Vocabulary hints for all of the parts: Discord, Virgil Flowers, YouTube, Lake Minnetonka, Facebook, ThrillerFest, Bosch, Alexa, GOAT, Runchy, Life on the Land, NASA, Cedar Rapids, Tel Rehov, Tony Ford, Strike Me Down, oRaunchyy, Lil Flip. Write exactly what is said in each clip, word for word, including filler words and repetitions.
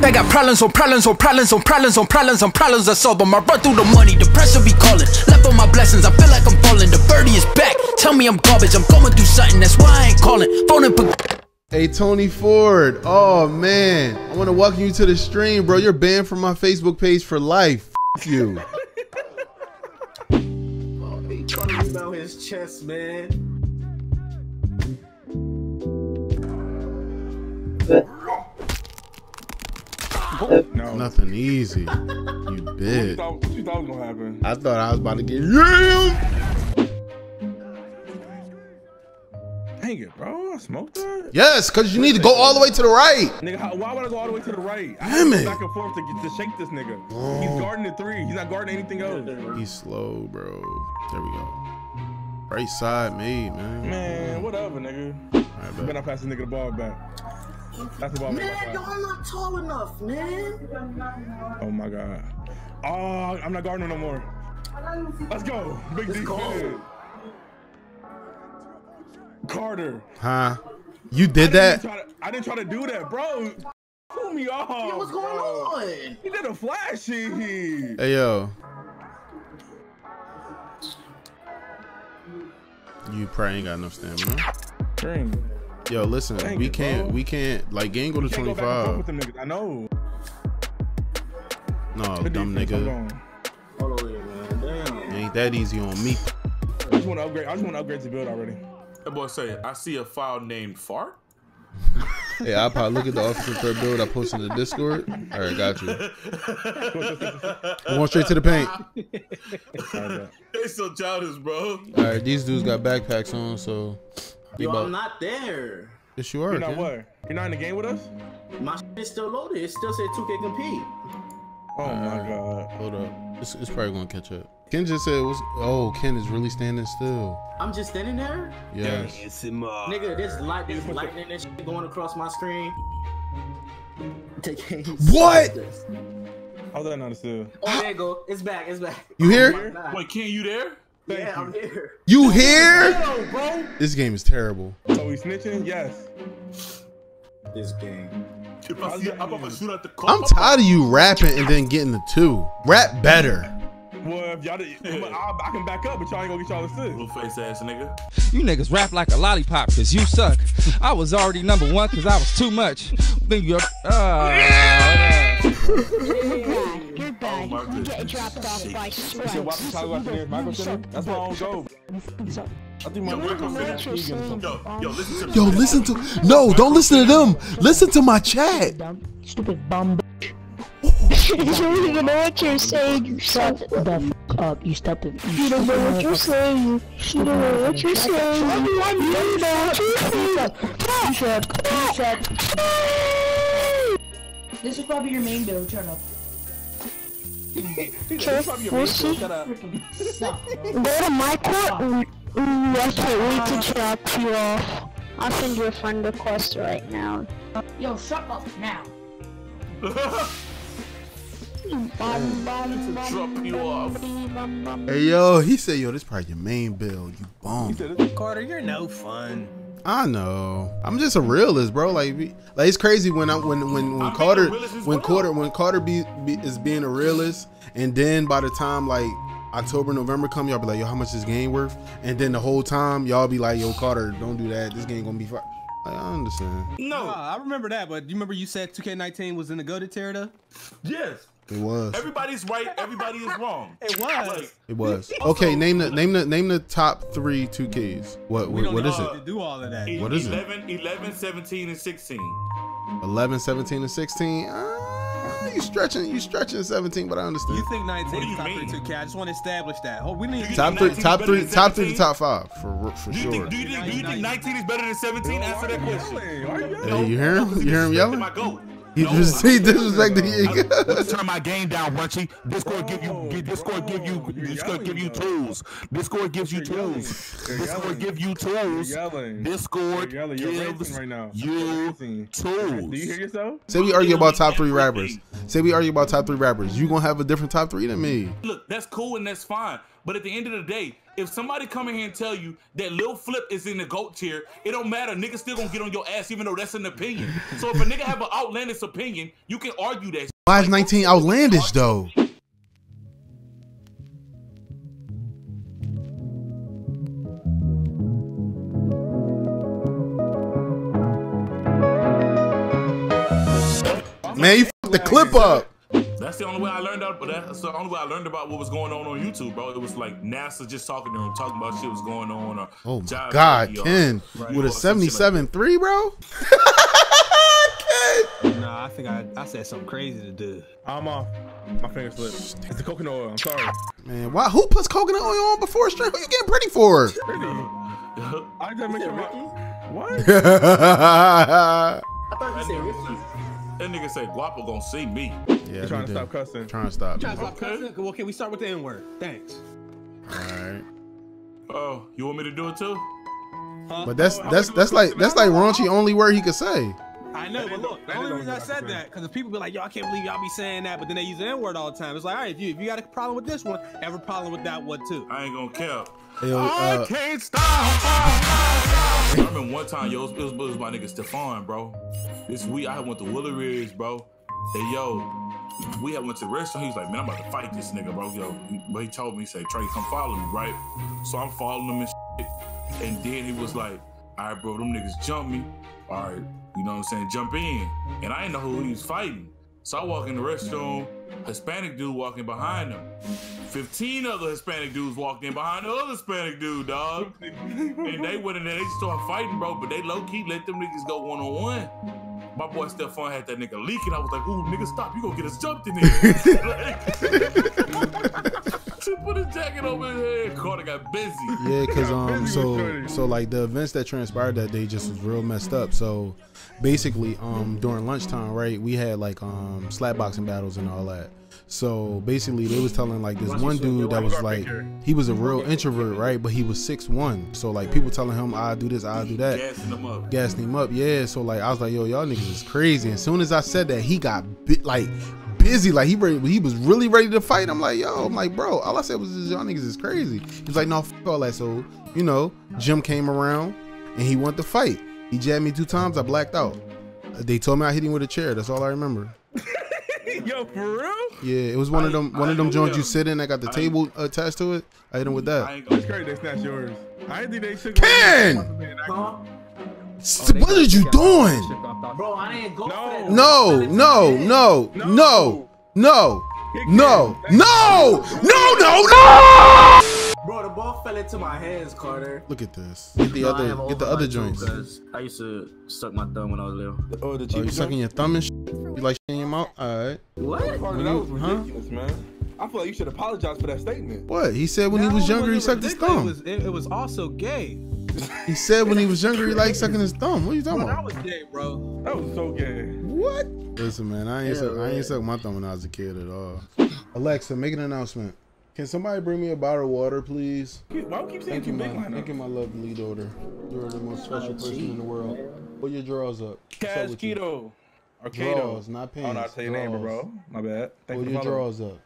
They got problems on problems on problems on problems on problems on problems I solve them. I run through the money, the pressure be calling. Left on my blessings, I feel like I'm falling. The birdie is back, tell me I'm garbage. I'm going through something, that's why I ain't calling. Phoning for. Hey, Tony Ford. Oh, man. I want to welcome you to the stream, bro. You're banned from my Facebook page for life. F you. Oh, he talking about his chest, man. No. Nothing easy. You bitch. What you thought was going to happen? I thought I was about to get... Yeah! Dang it, bro. I smoked that? Yes, because you need to go all the way to the right. Nigga, how, why would I go all the way to the right? I Damn it. Back and forth to, get, to shake this nigga. Oh. He's guarding the three. He's not guarding anything else. He's slow, bro. There we go. Right side made, man. Man, whatever, nigga. Right, you better not pass this nigga the ball back. That's the ball man, y'all not tall enough, man. Oh, my God. Oh, I'm not guarding no more. Let's go. Big D. Carter. Huh? You did I that? To, I didn't try to do that, bro. Cool me off. Yo, what's going on? He did a flashy. Hey, yo. You probably ain't got enough stamina. Dang. Yo, listen. Dang we it, can't. Bro. We can't. Like, game go to twenty-five. Go with them niggas. I know. No, the dumb nigga. Hold on, man. Damn. Ain't that easy on me. I just want to upgrade. I just want to upgrade the build already. That boy say, I see a file named Fart. Yeah, I'll probably look at the officer third build I posted in the Discord. All right, got you. Going straight to the paint. They so childish, bro. All right, these dudes got backpacks on, so. Yo, I'm not there. Yes, you are. You're not what? You're not in the game with us? My shit is still loaded. It still said two K compete. Oh, all my right. God. Hold up. It's, it's probably going to catch up. Ken just said, "What's oh, Ken is really standing still. I'm just standing there? Yes. Nigga, there's light, there's lightning and shit going across my screen. What? How's that not still? Oh, there you go. It's back, it's back. You here? Oh, wait, Ken, you there? Thank yeah, you. I'm here. You here? Yo, bro. This game is terrible. So we snitching? Yes. This game. I'm, I'm tired of you rapping and then getting the two. Rap better. Well, if y'all I can back up, but y'all ain't gonna get y'all assist. Little face ass nigga. You niggas rap like a lollipop because you suck. I was already number one because I was too much. Then you're. Uh, yeah! Goodbye. Goodbye. Oh, you get dropped off by sweat. That's my own goal. I think my work on that. Yo, yo, listen to. Yo, listen to. No, don't listen to them. Listen to my chat. Stupid bum. You don't even know what you're saying, you shut the f*** up, you stop it. You don't know what you're saying, you don't know what you're saying, you don't know what you're saying, you shut up. This is probably your main build, turn up. This is shut up. Go to my court, I can't wait to drop you off. I'll send you a friend request right now. Yo, shut up now. Hey yo, he said, yo, this probably your main build, you bum. Carter, you're no fun. I know. I'm just a realist, bro. Like, like it's crazy when I when when when Carter when Carter when Carter be, be is being a realist, and then by the time like October, November come, y'all be like, yo, how much is this game worth? And then the whole time y'all be like, yo, Carter, don't do that. This game gonna be fine. I understand. No, uh, I remember that, but you remember you said two K nineteen was in the go-to Terada? Yes. It was. Everybody's right. Everybody is wrong. It was. It was. Okay, name the name the name the top three two Ks. What what, what is uh, it? Do all of that. What is eleven, it? eleven, seventeen, and sixteen. eleven, seventeen, and sixteen. Uh, you stretching? You stretching seventeen? But I understand. You think nineteen is top mean? three two K? I just want to establish that. Oh, we need top three, top three, top three to top five for for do you sure. Think, do you think do you think nineteen is better than seventeen? Answer that question. Hey, you hear him? You hear him yelling? He no, just he disrespected you. Turn my game down, Runchy. Discord give you, Discord give you, Discord give you tools. Discord gives you tools. Discord give you tools. Discord gives you tools. Do you hear yourself? Say we argue about top three rappers. Say we argue about top three rappers. You gonna have a different top three than me. Look, that's cool and that's fine. But at the end of the day, if somebody come in here and tell you that Lil Flip is in the GOAT tier, it don't matter. Niggas still gonna get on your ass, even though that's an opinion. So if a nigga have an outlandish opinion, you can argue that. Why is nineteen outlandish though? Man, you fucked the clip up. That's the only way I learned out, but that's the only way I learned about what was going on on YouTube, bro. It was like NASA just talking to him, talking about shit was going on. Or oh my God, Ken, right, with a seventy-seven three, bro. Ken. Nah, I think I I said something crazy to do. I'm off. My finger slipped. It's the coconut oil. I'm sorry. Man, why? Who puts coconut oil on before a strip? What you getting pretty for? Pretty. I gotta make sure. What? I thought you said Ricky. That nigga say Guapo gonna see me. Yeah, trying to stop cussing. Trying to stop. Trying to stop cussing. Well, can we start with the N word? Thanks. All right. Oh, you want me to do it too? Huh? But that's that's that's like that's like raunchy only word he could say. I know, but look, the only reason I said that because the people be like, yo, I can't believe y'all be saying that, but then they use the N word all the time. It's like, all right, if you if you got a problem with this one, have a problem with that one too. I ain't gonna care. Yo, uh, I can't stop. I remember one time, yo, it was, it was my nigga Stephon, bro. This week I went to Willow Ridge, bro. Hey, yo, we had went to the restaurant. He was like, man, I'm about to fight this nigga, bro. Yo, but he told me, he said, Trey, come follow me, right? So I'm following him and shit. And then he was like, all right, bro, them niggas jump me. All right, you know what I'm saying? Jump in. And I didn't know who he was fighting. So I walk in the restroom, Hispanic dude walking behind him. fifteen other Hispanic dudes walked in behind the other Hispanic dude, dog. And they went in there, they started fighting, bro, but they low-key let them niggas go one-on-one. My boy Stephon had that nigga leaking. I was like, ooh, nigga, stop. You gonna get us jumped in here. She put his jacket over his head. Carter got busy. Yeah, because um, so, so like the events that transpired that day just was real messed up. So basically, um, during lunchtime, right, we had like um, slap boxing battles and all that. So basically, they was telling like this one dude that was like, he was a real introvert, right? But he was six one. So like people telling him, I'll do this, I'll do that. Gassing him up. Gassing him up, yeah. So like, I was like, yo, y'all niggas is crazy. As soon as I said that, he got bit, like busy. Like he ready, he was really ready to fight. I'm like, yo, I'm like, bro, all I said was, y'all niggas is crazy. He was like, no, fuck all that. So, you know, Jim came around and he wanted to fight. He jabbed me two times, I blacked out. They told me I hit him with a chair. That's all I remember. Yo, for real? Yeah, it was one I, of them one I, of them joints you sit in that got the I, table attached to it. I hit him with that. It's crazy they snatched yours. I didn't think they took Ken! Huh? Oh, what are you doing? Bro, I didn't go no. For no, no, no, no, no, no, no, no, no, no, no, no! Bro, the ball fell into my hands, Carter. Look at this. Get the no, other get the other joints. I used to suck my thumb when I was little. Oh, the oh, you sucking your thumb and shit? You like shit in your mouth? All right. What? That was ridiculous, huh? Man. I feel like you should apologize for that statement. What? He said when no, he was younger, he sucked ridiculous. his thumb. It was, it, it was also gay. He said when he was younger, he liked sucking his thumb. What are you talking about? I was gay, bro. That was so gay. What? Listen, man, I ain't, yeah, suck, man. I ain't suck my thumb when I was a kid at all. Alexa, make an announcement. Can somebody bring me a bottle of water, please? Why do you keep saying too big? Thank you, my lovely lead order. You're the most special oh, person in the world. Put your drawers up. Casquito. Draws, not pants. Oh, no, I'll tell your name, bro. My bad. Thank Put you your drawers up.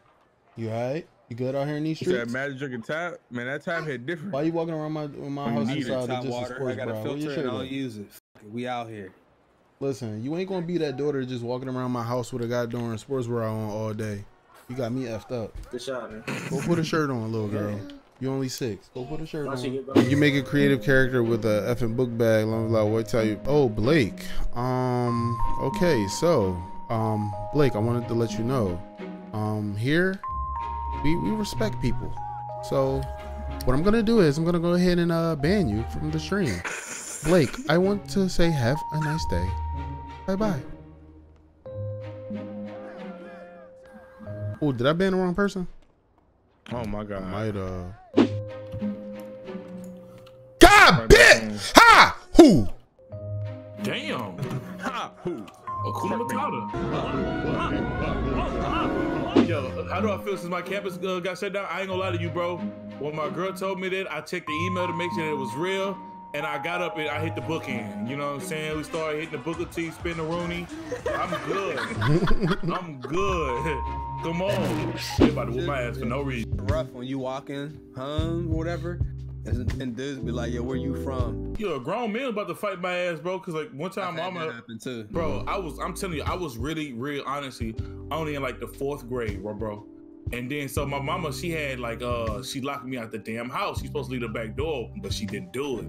You alright? You good out here in these streets? That magic drinking tap? Man, that tap hit different. Why are you walking around my, my house inside just water. Sports, I got a filter and I'll use it. We out here. Listen, you ain't gonna be that daughter just walking around my house with a guy doing sports bra on all day. You got me effed up. Good shot, man. Go put a shirt on, little girl. You only six. Go put a shirt on. You make a creative character with a effing book bag. Long as I wait till you. Oh, Blake. Um. Okay, so, um, Blake, I wanted to let you know, um, here, we we respect people. So, what I'm gonna do is I'm gonna go ahead and uh ban you from the stream. Blake, I want to say have a nice day. Bye bye. Oh, did I ban the wrong person? Oh my God! I might uh. God, bitch! Ha! Who? Damn! Ha! Who? Akuna Matata. Yo, how do I feel since my campus uh, got shut down? I ain't gonna lie to you, bro. When my girl told me that, I checked the email to make sure that it was real. And I got up and I hit the bookend. You know what I'm saying? We started hitting the Booker T, spin the Rooney. I'm good. I'm good. Come on. Everybody whoop my ass for no reason. Rough when you walk in, hum, whatever. And dudes be like, yo, where you from? Yo, a grown man about to fight my ass, bro. Cause like one time, mama, happened too. Bro, I was, I'm telling you, I was really, real, honestly, only in like the fourth grade, bro, bro. And then, so my mama, she had like, uh, she locked me out the damn house. She's supposed to leave the back door, but she didn't do it.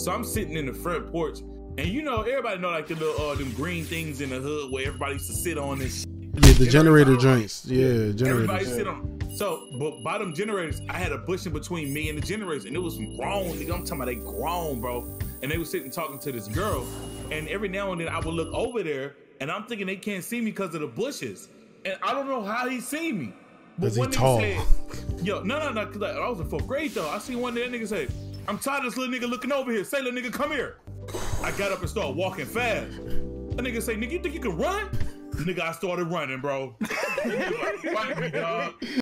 So I'm sitting in the front porch, and you know, everybody know like the little, uh, them green things in the hood where everybody used to sit on this. Yeah, the generator joints. Yeah, generators. Everybody sit on. So, but bottom generators, I had a bush in between me and the generators, and it was grown. Nigga, I'm talking about they grown, bro. And they were sitting talking to this girl, and every now and then I would look over there, and I'm thinking they can't see me because of the bushes, and I don't know how he seen me. But one nigga tall? said, "Yo, no, no, no." Cause I, I was in fourth grade though. I see one day that nigga say, "I'm tired of this little nigga looking over here. Say, little nigga, come here." I got up and started walking fast. That nigga say, "Nigga, you think you can run?" Nigga, I started running, bro. Like, fight me, dog.